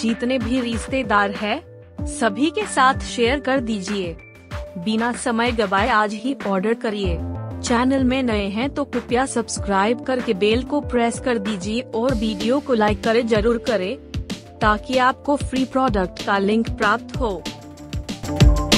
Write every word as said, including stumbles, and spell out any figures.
जीतने भी रिश्तेदार है, सभी के साथ शेयर कर दीजिए। बिना समय गवाए आज ही ऑर्डर करिए। चैनल में नए हैं तो कृपया सब्सक्राइब करके बेल को प्रेस कर दीजिए और वीडियो को लाइक करें जरूर करें ताकि आपको फ्री प्रोडक्ट का लिंक प्राप्त हो।